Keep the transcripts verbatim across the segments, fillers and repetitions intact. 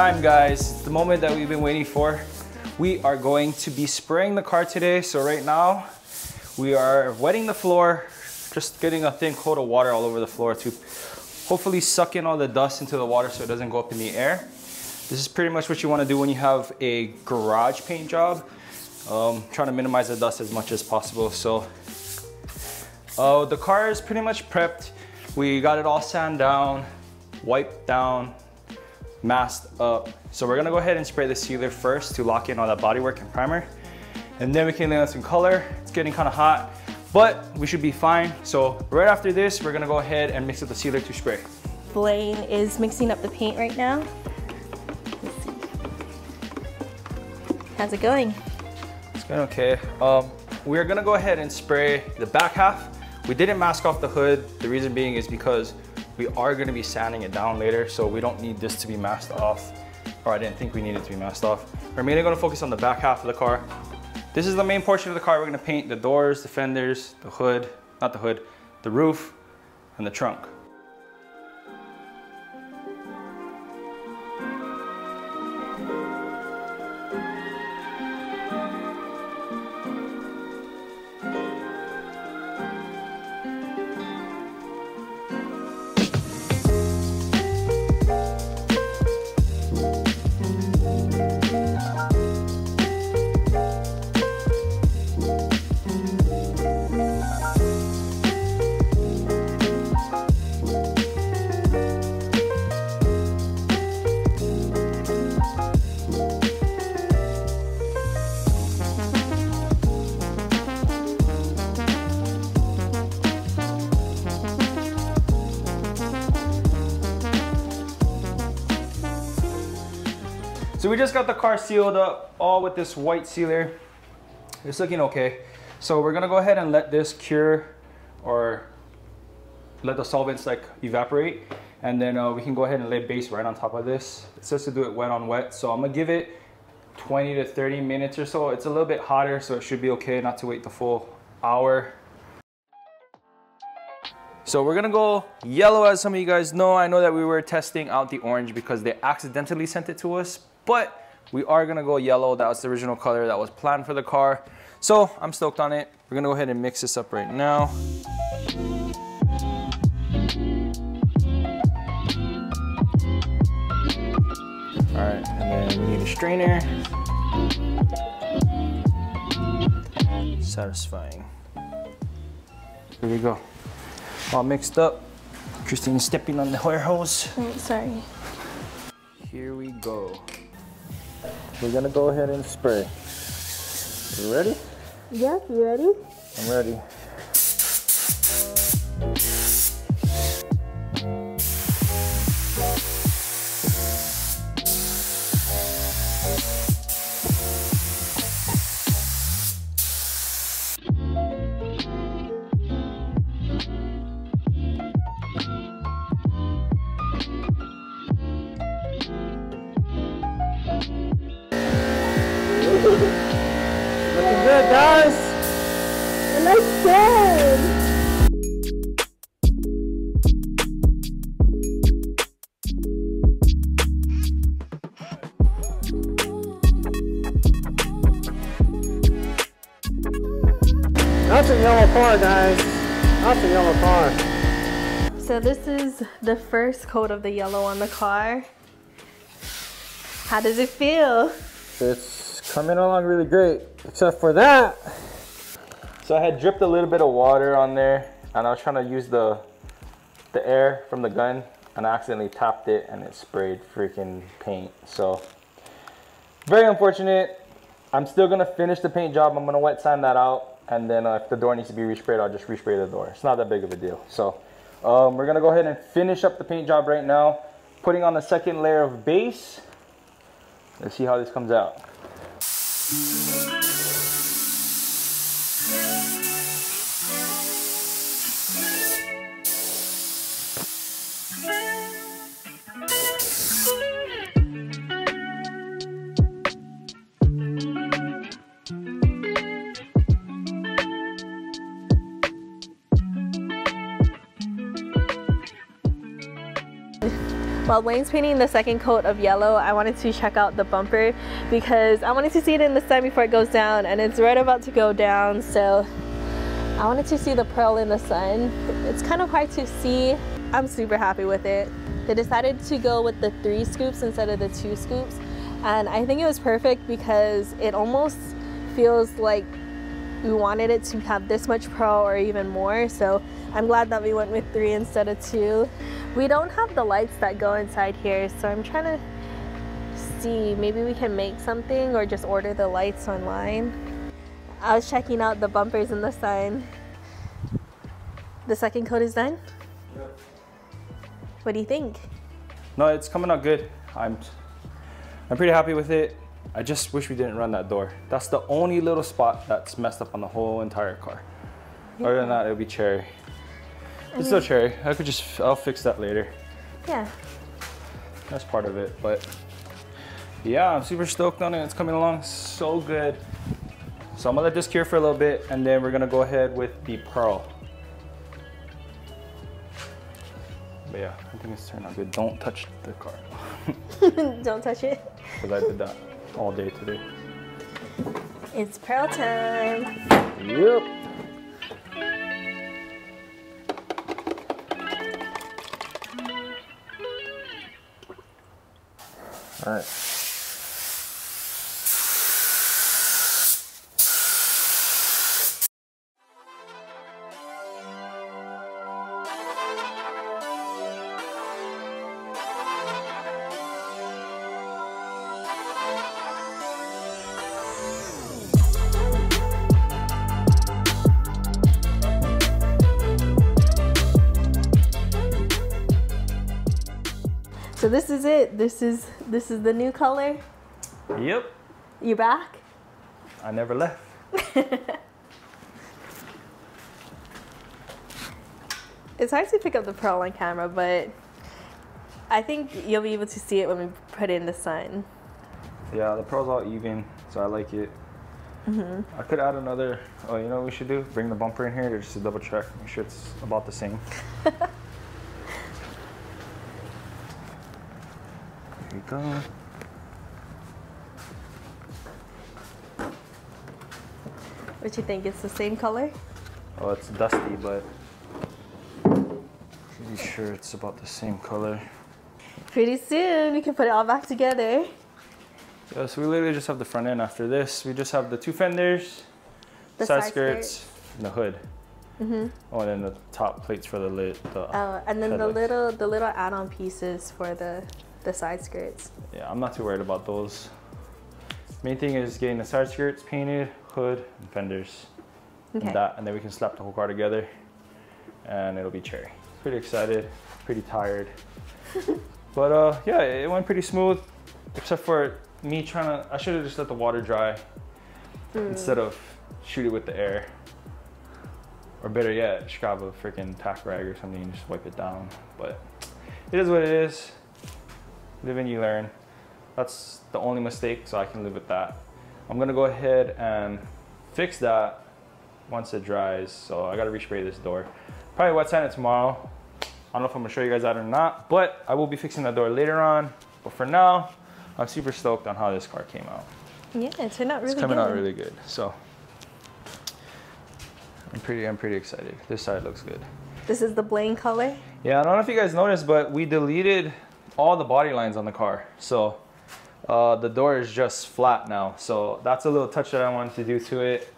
time, guys. It's the moment that we've been waiting for. We are going to be spraying the car today. So right now, we are wetting the floor, just getting a thin coat of water all over the floor to hopefully suck in all the dust into the water so it doesn't go up in the air. This is pretty much what you want to do when you have a garage paint job. Um, trying to minimize the dust as much as possible. So uh, the car is pretty much prepped. We got it all sand down, wiped down, masked up. So we're gonna go ahead and spray the sealer first to lock in all that bodywork and primer. And then we can lay on some color. It's getting kind of hot, but we should be fine. So right after this, we're gonna go ahead and mix up the sealer to spray. Blaine is mixing up the paint right now. Let's see. How's it going? It's going okay. Um, we're gonna go ahead and spray the back half. We didn't mask off the hood. The reason being is because we are gonna be sanding it down later, so we don't need this to be masked off. Or I didn't think we needed to be masked off. We're mainly gonna focus on the back half of the car. This is the main portion of the car. We're gonna paint the doors, the fenders, the hood, not the hood, the roof, and the trunk. So we just got the car sealed up all with this white sealer. It's looking okay. So we're gonna go ahead and let this cure or let the solvents like evaporate. And then uh, we can go ahead and lay base right on top of this. It says to do it wet on wet. So I'm gonna give it twenty to thirty minutes or so. It's a little bit hotter, so it should be okay not to wait the full hour. So we're gonna go yellow, as some of you guys know. I know that we were testing out the orange because they accidentally sent it to us. But we are gonna go yellow. That was the original color that was planned for the car. So I'm stoked on it. We're gonna go ahead and mix this up right now. All right, and then we need a strainer. Satisfying. Here we go. All mixed up. Christine's stepping on the hair hose. Oh, sorry. Here we go. We're gonna go ahead and spray. You ready? Yes, you ready? I'm ready. Looking good, guys. It looks good. That's a yellow car, guys. That's a yellow car. So this is the first coat of the yellow on the car. How does it feel? It's coming along really great, except for that. So I had dripped a little bit of water on there, and I was trying to use the the air from the gun, and I accidentally tapped it, and it sprayed freaking paint. So very unfortunate. I'm still gonna finish the paint job. I'm gonna wet sand that out, and then uh, if the door needs to be resprayed, I'll just respray the door. It's not that big of a deal. So um, we're gonna go ahead and finish up the paint job right now, putting on the second layer of base. Let's see how this comes out. While Blaine's painting the second coat of yellow, I wanted to check out the bumper because I wanted to see it in the sun before it goes down, and it's right about to go down, so I wanted to see the pearl in the sun. It's kind of hard to see. I'm super happy with it. They decided to go with the three scoops instead of the two scoops, and I think it was perfect because it almost feels like we wanted it to have this much pearl or even more, so I'm glad that we went with three instead of two. We don't have the lights that go inside here, so I'm trying to see, maybe we can make something or just order the lights online. I was checking out the bumpers in the sun. The second coat is done? Yep. What do you think? No, it's coming out good. I'm, I'm pretty happy with it. I just wish we didn't run that door. That's the only little spot that's messed up on the whole entire car. Yeah. Other than that, it'll be cherry. It's I mean, still cherry. I could just, I'll fix that later. Yeah. That's part of it, but yeah, I'm super stoked on it. It's coming along so good. So I'm gonna let this cure for a little bit, and then we're gonna go ahead with the pearl. But yeah, I think it's turned out good. Don't touch the car. Don't touch it. Because I did that all day today. It's pearl time. Yep. All right. So this is it. This is this is the new color. Yep. You back? I never left. It's hard to pick up the pearl on camera, but I think you'll be able to see it when we put it in the sun. Yeah, the pearl's all even, so I like it. Mm-hmm. I could add another. Oh, you know what we should do? Bring the bumper in here just to double check, make sure it's about the same. Here we go. What you think? It's the same color? Oh, it's dusty, but pretty sure it's about the same color. Pretty soon we can put it all back together. Yeah, so we literally just have the front end after this. We just have the two fenders, the side, side skirts, skirt. and the hood. Mm-hmm. Oh, and then the top plates for the lid. The oh, and then the little the little add-on pieces for the the side skirts. Yeah, I'm not too worried about those. Main thing is getting the side skirts painted, hood, and fenders. Okay. And that, and then we can slap the whole car together and it'll be cherry. Pretty excited, pretty tired. But uh, yeah, it went pretty smooth, except for me trying to, I should have just let the water dry mm. instead of shoot it with the air. Or better yet, just grab a freaking tack rag or something and just wipe it down. But it is what it is. Live and you learn. That's the only mistake, so I can live with that. I'm gonna go ahead and fix that once it dries. So I gotta respray this door. Probably wet sand it tomorrow. I don't know if I'm gonna show you guys that or not, but I will be fixing that door later on. But for now, I'm super stoked on how this car came out. Yeah, it turned out really good. It's coming out really good. So I'm pretty, I'm pretty excited. This side looks good. This is the Blaine color. Yeah, I don't know if you guys noticed, but we deleted all the body lines on the car, so uh, the door is just flat now, so that's a little touch that I wanted to do to it.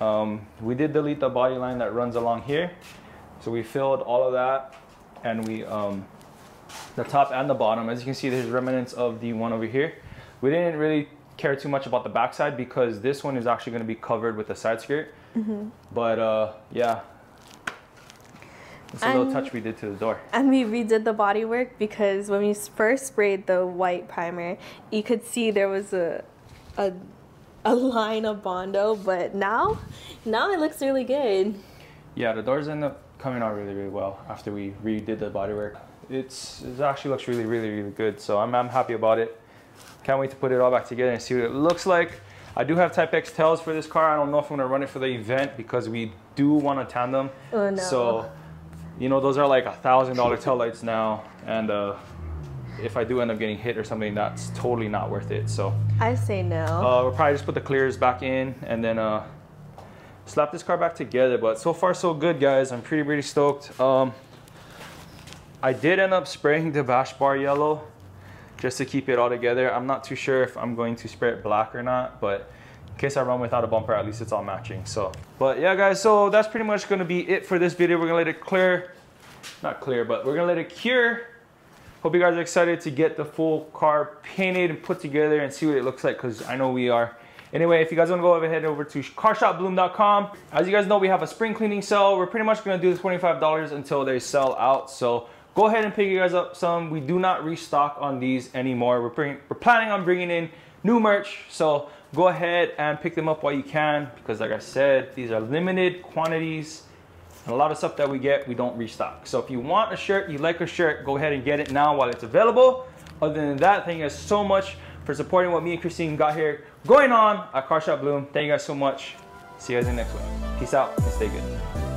Um, we did delete the body line that runs along here, so we filled all of that, and we um, the top and the bottom, as you can see, there's remnants of the one over here. We didn't really care too much about the backside because this one is actually going to be covered with a side skirt. Mm-hmm. But uh, yeah, it's a little touch we did to the door. And we redid the body work because when we first sprayed the white primer, you could see there was a a, a line of Bondo, but now, now it looks really good. Yeah, the doors end up coming out really, really well after we redid the body work. It's, it actually looks really, really, really good, so I'm, I'm happy about it. Can't wait to put it all back together and see what it looks like. I do have Type X tails for this car. I don't know if I'm going to run it for the event because we do want a tandem. Oh, no. So, you know, those are like a thousand dollar taillights now, and uh, if I do end up getting hit or something, that's totally not worth it. So I say no. Uh, we'll probably just put the clears back in and then uh, slap this car back together. But so far so good, guys. I'm pretty, pretty stoked. Um, I did end up spraying the bash bar yellow just to keep it all together. I'm not too sure if I'm going to spray it black or not, but in case I run without a bumper, at least it's all matching. So, but yeah, guys, so that's pretty much gonna be it for this video. We're gonna let it clear, not clear, but we're gonna let it cure. Hope you guys are excited to get the full car painted and put together and see what it looks like, because I know we are. Anyway, if you guys wanna go ahead, head over to car shop bloom dot com. As you guys know, we have a spring cleaning sale. We're pretty much gonna do the twenty-five dollars until they sell out. So go ahead and pick you guys up some. We do not restock on these anymore. We're, bring, we're planning on bringing in new merch, so go ahead and pick them up while you can, because like I said, these are limited quantities, and a lot of stuff that we get, we don't restock. So if you want a shirt, you like a shirt, go ahead and get it now while it's available. Other than that, thank you guys so much for supporting what me and Christine got here going on at Car Shop Bloom. Thank you guys so much. See you guys in the next one. Peace out and stay good.